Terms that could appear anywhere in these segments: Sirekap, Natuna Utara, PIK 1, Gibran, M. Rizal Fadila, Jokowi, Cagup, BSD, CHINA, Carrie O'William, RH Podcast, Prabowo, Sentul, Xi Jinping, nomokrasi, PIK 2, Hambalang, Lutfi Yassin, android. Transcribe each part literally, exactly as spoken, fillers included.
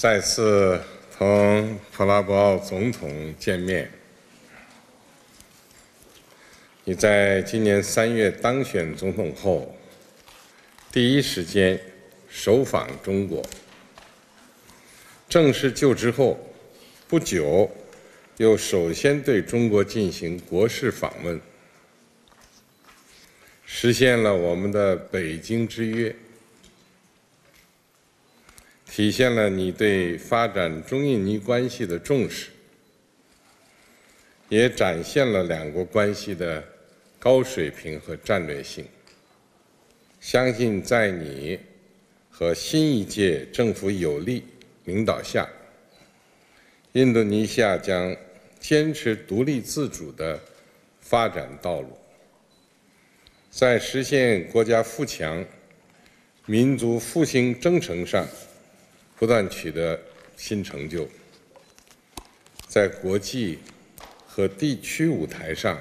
再次同普拉博奥总统见面。你在今年三月当选总统后，第一时间首访中国。正式就职后不久，又首先对中国进行国事访问，实现了我们的北京之约，体现了你对发展中印尼关系的重视，也展现了两国关系的高水平和战略性。相信在你和新一届政府有力领导下，印度尼西亚将坚持独立自主的发展道路，在实现国家富强、民族复兴征程上不断取得新成就，在国际和地区舞台上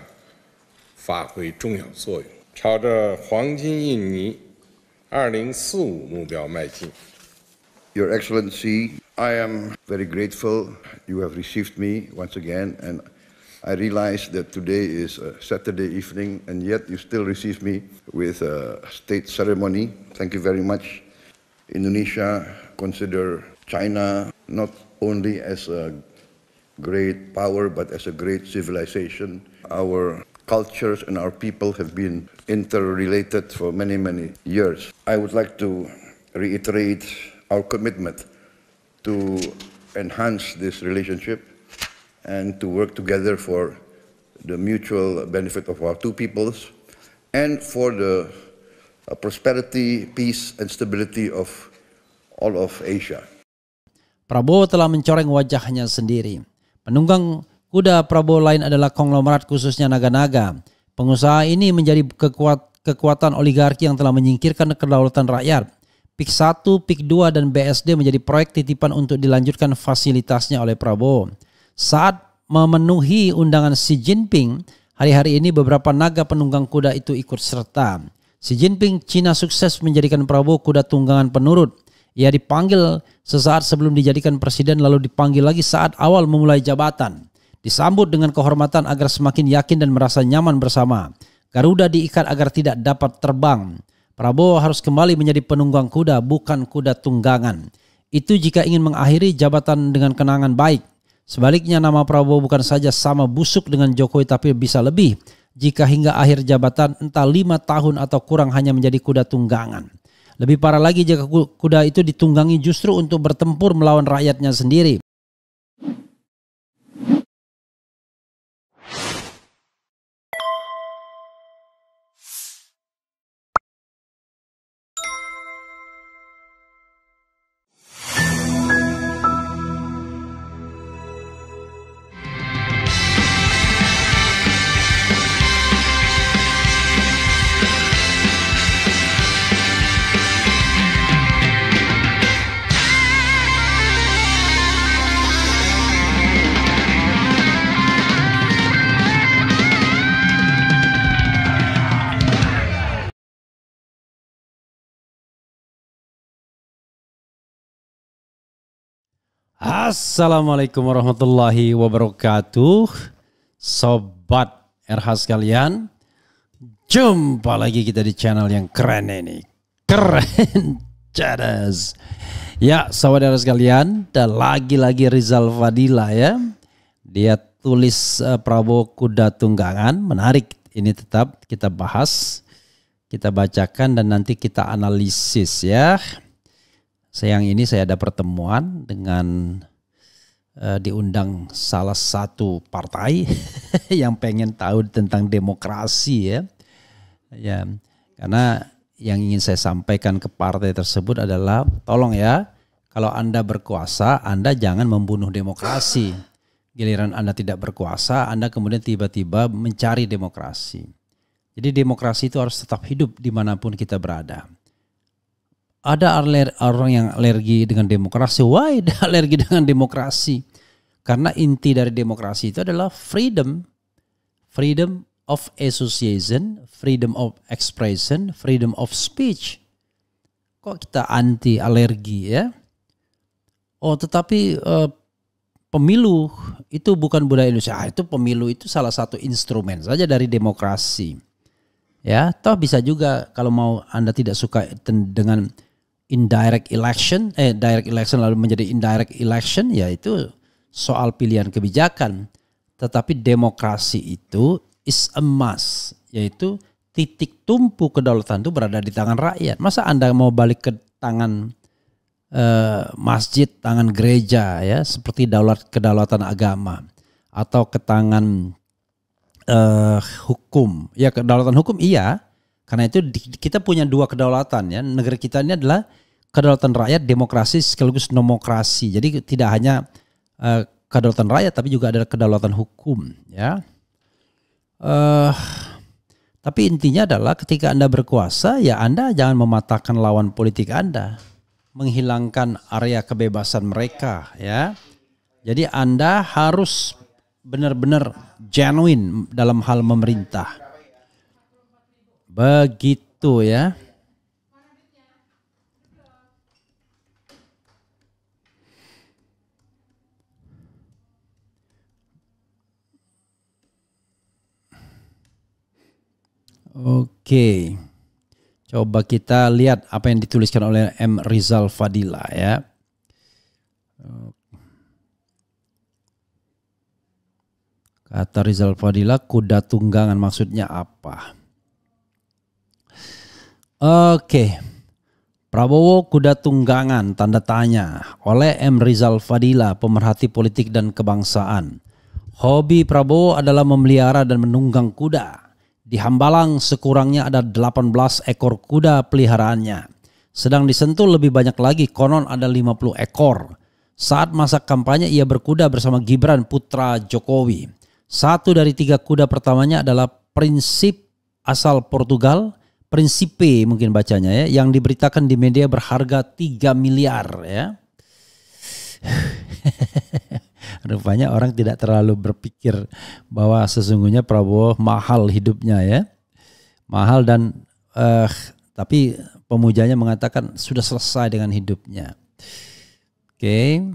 发挥重要作用，朝着黄金印尼二零四五目标迈进。Your Excellency, I am very grateful you have received me once again, and I realize that today is a Saturday evening, and yet you still receive me with a state ceremony. Thank you very much. Indonesia consider China not only as a great power, but as a great civilization. Our cultures and our people have been interrelated for many, many years. I would like to reiterate our commitment to enhance this relationship and to work together for the mutual benefit of our two peoples and for the prosperity, peace, and stability of all of Asia. Prabowo telah mencoreng wajahnya sendiri. Penunggang kuda Prabowo lain adalah konglomerat, khususnya naga-naga. Pengusaha ini menjadi kekuat, kekuatan oligarki yang telah menyingkirkan kedaulatan rakyat. PIK satu, PIK dua, dan B S D menjadi proyek titipan untuk dilanjutkan fasilitasnya oleh Prabowo. Saat memenuhi undangan Xi Jinping, hari-hari ini beberapa naga penunggang kuda itu ikut serta. Xi Jinping, Cina sukses menjadikan Prabowo kuda tunggangan penurut. Ia dipanggil sesaat sebelum dijadikan presiden, lalu dipanggil lagi saat awal memulai jabatan. Disambut dengan kehormatan agar semakin yakin dan merasa nyaman bersama. Garuda diikat agar tidak dapat terbang. Prabowo harus kembali menjadi penunggang kuda, bukan kuda tunggangan. Itu jika ingin mengakhiri jabatan dengan kenangan baik. Sebaliknya, nama Prabowo bukan saja sama busuk dengan Jokowi, tapi bisa lebih jika hingga akhir jabatan entah lima tahun atau kurang hanya menjadi kuda tunggangan. Lebih parah lagi jika kuda itu ditunggangi justru untuk bertempur melawan rakyatnya sendiri. Assalamualaikum warahmatullahi wabarakatuh, sobat R H sekalian. Jumpa lagi kita di channel yang keren ini, keren cadas. Ya saudara sekalian, dan lagi-lagi Rizal Fadila ya, dia tulis uh, Prabowo kuda tunggangan. Menarik ini, tetap kita bahas, kita bacakan dan nanti kita analisis ya. Siang ini saya ada pertemuan dengan uh, diundang salah satu partai yang pengen tahu tentang demokrasi ya. Ya, karena yang ingin saya sampaikan ke partai tersebut adalah tolong ya, kalau Anda berkuasa, Anda jangan membunuh demokrasi. Giliran Anda tidak berkuasa, Anda kemudian tiba-tiba mencari demokrasi. Jadi demokrasi itu harus tetap hidup dimanapun kita berada. Ada orang yang alergi dengan demokrasi. Why alergi dengan demokrasi? Karena inti dari demokrasi itu adalah freedom. Freedom of association, freedom of expression, freedom of speech. Kok kita anti alergi ya? oh tetapi uh, pemilu itu bukan budaya Indonesia. Ah, itu pemilu itu salah satu instrumen saja dari demokrasi. Ya, toh bisa juga kalau mau Anda tidak suka dengan indirect election, eh direct election lalu menjadi indirect election, ya itu soal pilihan kebijakan. Tetapi demokrasi itu is a must, yaitu titik tumpu kedaulatan itu berada di tangan rakyat. Masa Anda mau balik ke tangan eh, masjid, tangan gereja, ya seperti daulat kedaulatan agama, atau ke tangan Uh, hukum, ya kedaulatan hukum iya, karena itu di, kita punya dua kedaulatan ya, negeri kita ini adalah kedaulatan rakyat, demokrasi sekaligus nomokrasi, jadi tidak hanya uh, kedaulatan rakyat tapi juga ada kedaulatan hukum ya. Uh, tapi intinya adalah ketika Anda berkuasa ya Anda jangan mematahkan lawan politik Anda, menghilangkan area kebebasan mereka ya, jadi Anda harus benar-benar genuine dalam hal memerintah. Begitu ya. Oke. Coba kita lihat apa yang dituliskan oleh M. Rizal Fadila ya. Kata Rizal Fadila, kuda tunggangan maksudnya apa? Oke, Prabowo kuda tunggangan tanda tanya oleh M. Rizal Fadila, pemerhati politik dan kebangsaan. Hobi Prabowo adalah memelihara dan menunggang kuda. Di Hambalang sekurangnya ada delapan belas ekor kuda peliharaannya. Sedang di Sentul lebih banyak lagi, konon ada lima puluh ekor. Saat masa kampanye ia berkuda bersama Gibran putra Jokowi. Satu dari tiga kuda pertamanya adalah prinsip asal Portugal, Principe mungkin bacanya ya, yang diberitakan di media berharga tiga miliar ya. Rupanya orang tidak terlalu berpikir bahwa sesungguhnya Prabowo mahal hidupnya ya. Mahal dan eh, tapi pemujanya mengatakan sudah selesai dengan hidupnya. Oke.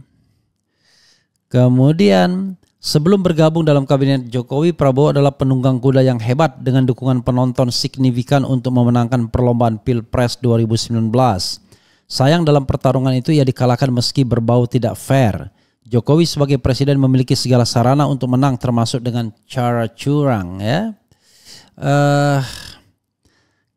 Kemudian sebelum bergabung dalam kabinet Jokowi, Prabowo adalah penunggang kuda yang hebat dengan dukungan penonton signifikan untuk memenangkan perlombaan Pilpres dua ribu sembilan belas. Sayang dalam pertarungan itu ia dikalahkan meski berbau tidak fair. Jokowi sebagai presiden memiliki segala sarana untuk menang termasuk dengan cara curang. Ya. Uh,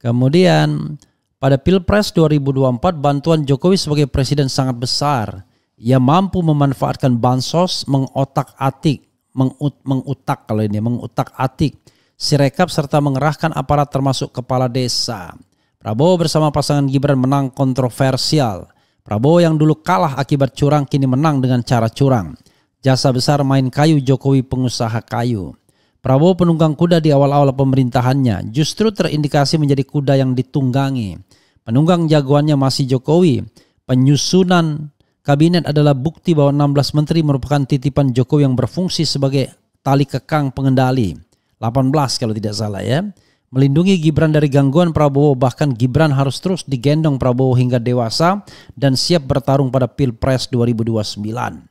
kemudian pada Pilpres dua ribu dua puluh empat bantuan Jokowi sebagai presiden sangat besar. Ia mampu memanfaatkan bansos, mengotak-atik, mengut, mengutak kalau ini, mengutak-atik, sirekap serta mengerahkan aparat termasuk kepala desa. Prabowo bersama pasangan Gibran menang kontroversial. Prabowo yang dulu kalah akibat curang kini menang dengan cara curang. Jasa besar main kayu Jokowi pengusaha kayu. Prabowo penunggang kuda di awal-awal pemerintahannya, justru terindikasi menjadi kuda yang ditunggangi. Penunggang jagoannya masih Jokowi. Penyusunan kabinet adalah bukti bahwa enam belas menteri merupakan titipan Jokowi yang berfungsi sebagai tali kekang pengendali. delapan belas kalau tidak salah ya. Melindungi Gibran dari gangguan Prabowo, bahkan Gibran harus terus digendong Prabowo hingga dewasa dan siap bertarung pada Pilpres dua ribu dua puluh sembilan.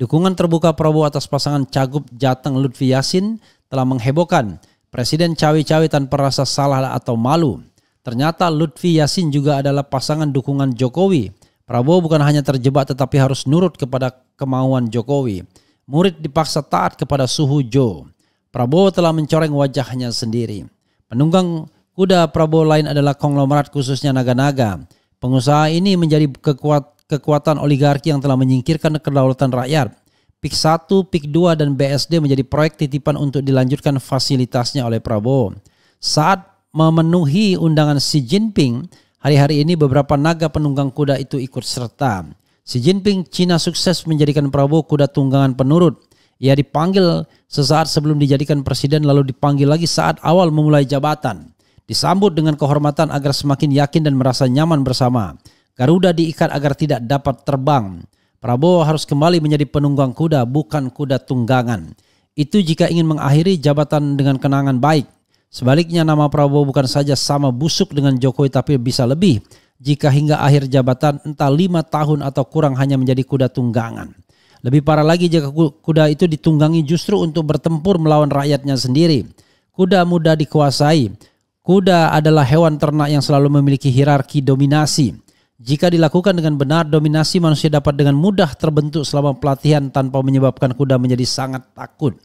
Dukungan terbuka Prabowo atas pasangan Cagup Jateng Lutfi Yassin telah menghebohkan. Presiden cawe-cawe tanpa rasa salah atau malu. Ternyata Lutfi Yassin juga adalah pasangan dukungan Jokowi. Prabowo bukan hanya terjebak tetapi harus nurut kepada kemauan Jokowi. Murid dipaksa taat kepada suhu Jo. Prabowo telah mencoreng wajahnya sendiri. Penunggang kuda Prabowo lain adalah konglomerat khususnya naga-naga. Pengusaha ini menjadi kekuat, kekuatan oligarki yang telah menyingkirkan kedaulatan rakyat. PIK satu, PIK dua, dan B S D menjadi proyek titipan untuk dilanjutkan fasilitasnya oleh Prabowo. Saat memenuhi undangan Xi Jinping, hari-hari ini beberapa naga penunggang kuda itu ikut serta. Xi Jinping Cina sukses menjadikan Prabowo kuda tunggangan penurut. Ia dipanggil sesaat sebelum dijadikan presiden lalu dipanggil lagi saat awal memulai jabatan. Disambut dengan kehormatan agar semakin yakin dan merasa nyaman bersama. Garuda diikat agar tidak dapat terbang. Prabowo harus kembali menjadi penunggang kuda bukan kuda tunggangan. Itu jika ingin mengakhiri jabatan dengan kenangan baik. Sebaliknya nama Prabowo bukan saja sama busuk dengan Jokowi tapi bisa lebih. jika hingga akhir jabatan entah lima tahun atau kurang hanya menjadi kuda tunggangan. Lebih parah lagi jika kuda itu ditunggangi justru untuk bertempur melawan rakyatnya sendiri. Kuda mudah dikuasai. Kuda adalah hewan ternak yang selalu memiliki hierarki dominasi. Jika dilakukan dengan benar, dominasi manusia dapat dengan mudah terbentuk selama pelatihan tanpa menyebabkan kuda menjadi sangat takut.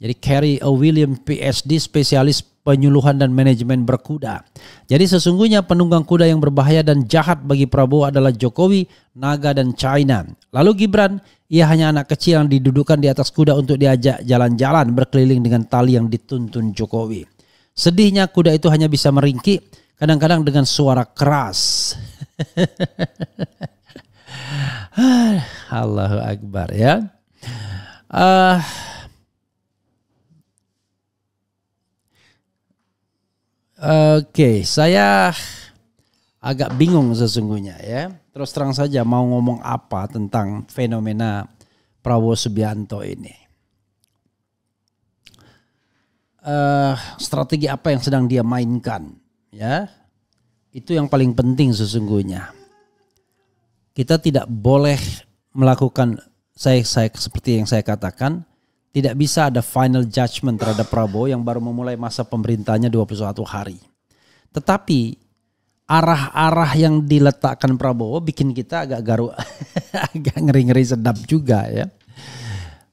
Jadi Carrie O'William P H D, spesialis penyuluhan dan manajemen berkuda. Jadi sesungguhnya penunggang kuda yang berbahaya dan jahat bagi Prabowo adalah Jokowi, Naga, dan China. Lalu Gibran, ia hanya anak kecil yang didudukkan di atas kuda untuk diajak jalan-jalan berkeliling dengan tali yang dituntun Jokowi. Sedihnya kuda itu hanya bisa meringkik, kadang-kadang dengan suara keras. Allahu Akbar ya. Uh, Oke, okay, saya agak bingung sesungguhnya ya. Terus terang saja mau ngomong apa tentang fenomena Prabowo Subianto ini. Uh, strategi apa yang sedang dia mainkan? Ya, itu yang paling penting sesungguhnya. Kita tidak boleh melakukan, saya, saya seperti yang saya katakan, tidak bisa ada final judgment terhadap Prabowo yang baru memulai masa pemerintahnya dua puluh satu hari. Tetapi arah-arah yang diletakkan Prabowo bikin kita agak garu, agak ngeri-ngeri sedap juga ya.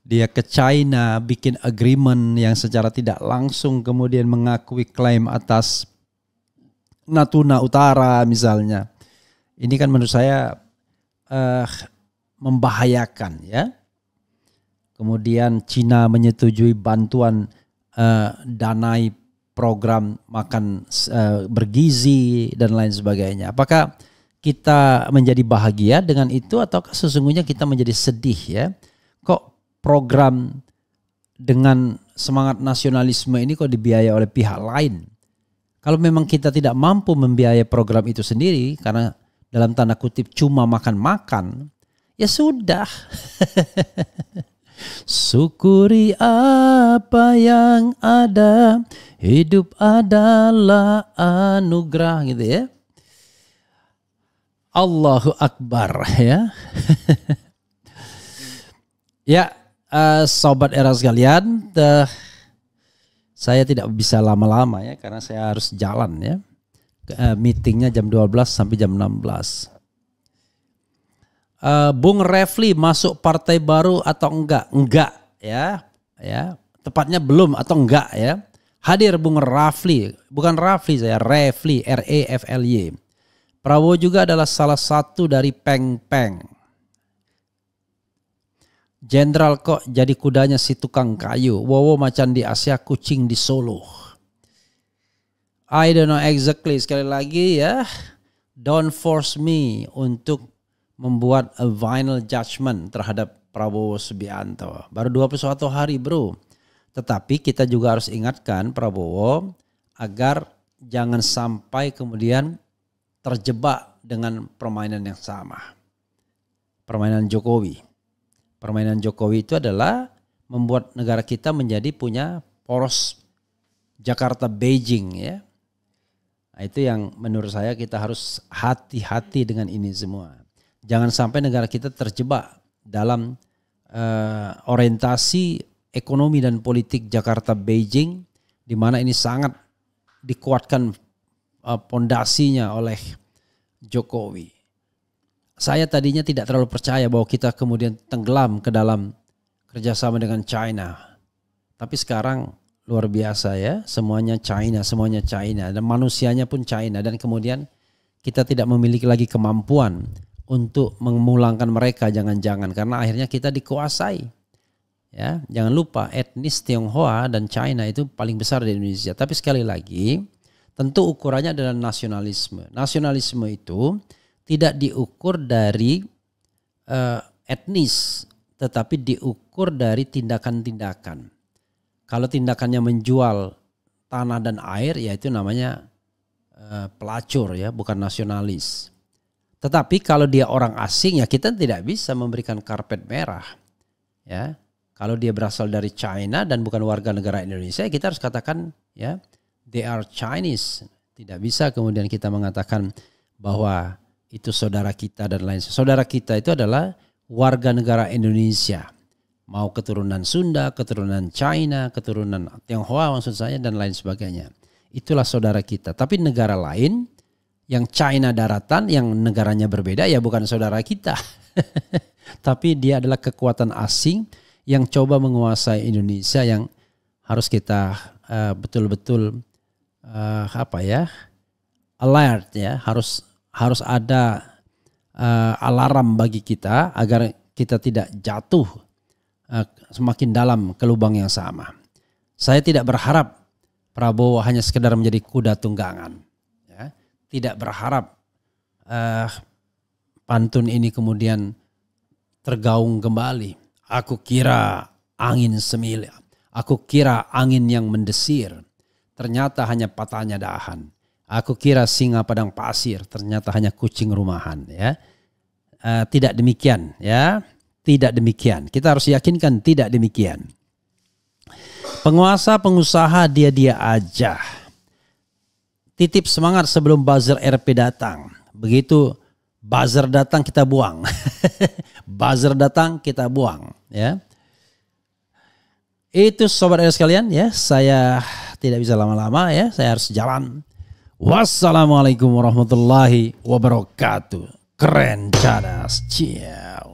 Dia ke China bikin agreement yang secara tidak langsung kemudian mengakui klaim atas Natuna Utara misalnya. Ini kan menurut saya uh, membahayakan ya. Kemudian Cina menyetujui bantuan uh, danai program makan uh, bergizi dan lain sebagainya. Apakah kita menjadi bahagia dengan itu ataukah sesungguhnya kita menjadi sedih ya? Kok program dengan semangat nasionalisme ini kok dibiayai oleh pihak lain? Kalau memang kita tidak mampu membiayai program itu sendiri karena dalam tanda kutip cuma makan-makan, ya sudah. Syukuri apa yang ada, hidup adalah anugerah gitu ya. Allahu Akbar ya. Ya uh, sobat era sekalian, uh, saya tidak bisa lama-lama ya karena saya harus jalan ya. Uh, meetingnya jam dua belas sampai jam enam belas. Uh, Bung Refli masuk partai baru atau enggak? Enggak ya. Ya, tepatnya belum atau enggak ya. Hadir Bung Rafli, bukan Rafli saya, Refli, R E F L Y. Prabowo juga adalah salah satu dari peng-peng. Jenderal kok jadi kudanya si tukang kayu. Wowo macan di Asia, kucing di Solo. I don't know exactly. Sekali lagi ya. Don't force me untuk membuat a final judgment terhadap Prabowo Subianto. Baru dua puluh satu hari bro. Tetapi kita juga harus ingatkan Prabowo agar jangan sampai kemudian terjebak dengan permainan yang sama. Permainan Jokowi. Permainan Jokowi itu adalah membuat negara kita menjadi punya poros Jakarta-Beijing ya. Nah, itu yang menurut saya kita harus hati-hati dengan ini semua. Jangan sampai negara kita terjebak dalam uh, orientasi ekonomi dan politik Jakarta-Beijing, di mana ini sangat dikuatkan uh, pondasinya oleh Jokowi. Saya tadinya tidak terlalu percaya bahwa kita kemudian tenggelam ke dalam kerjasama dengan China. Tapi sekarang luar biasa ya, semuanya China, semuanya China. Dan manusianya pun China. Dan kemudian kita tidak memiliki lagi kemampuan untuk memulangkan mereka jangan-jangan. Karena akhirnya kita dikuasai. Ya, jangan lupa etnis Tionghoa dan China itu paling besar di Indonesia. Tapi sekali lagi tentu ukurannya adalah nasionalisme. Nasionalisme itu tidak diukur dari uh, etnis, tetapi diukur dari tindakan-tindakan. Kalau tindakannya menjual tanah dan air, ya itu namanya uh, pelacur ya, bukan nasionalis. Tetapi kalau dia orang asing, ya kita tidak bisa memberikan karpet merah. Ya, kalau dia berasal dari China dan bukan warga negara Indonesia, kita harus katakan ya, they are Chinese. Tidak bisa kemudian kita mengatakan bahwa itu saudara kita dan lain. Saudara kita itu adalah warga negara Indonesia. Mau keturunan Sunda, keturunan China, keturunan Tionghoa maksud saya dan lain sebagainya. Itulah saudara kita. Tapi negara lain yang China daratan, yang negaranya berbeda ya bukan saudara kita. Tapi dia adalah kekuatan asing yang coba menguasai Indonesia yang harus kita betul-betul uh, uh, apa ya alert ya harus harus ada uh, alarm bagi kita agar kita tidak jatuh uh, semakin dalam ke lubang yang sama. Saya tidak berharap Prabowo hanya sekedar menjadi kuda tunggangan. Ya. Tidak berharap uh, pantun ini kemudian tergaung kembali. Aku kira angin semil, aku kira angin yang mendesir, ternyata hanya patahnya dahan. Aku kira singa padang pasir, ternyata hanya kucing rumahan. Ya, uh, tidak demikian. Ya, tidak demikian. Kita harus yakinkan tidak demikian. Penguasa, pengusaha dia-dia aja. Titip semangat sebelum buzzer R P datang. Begitu buzzer datang kita buang. Buzzer datang kita buang. Ya, itu sobat R H sekalian. Ya, saya tidak bisa lama-lama. Ya, saya harus jalan. Wassalamualaikum warahmatullahi wabarakatuh. Keren cadas. Ciao.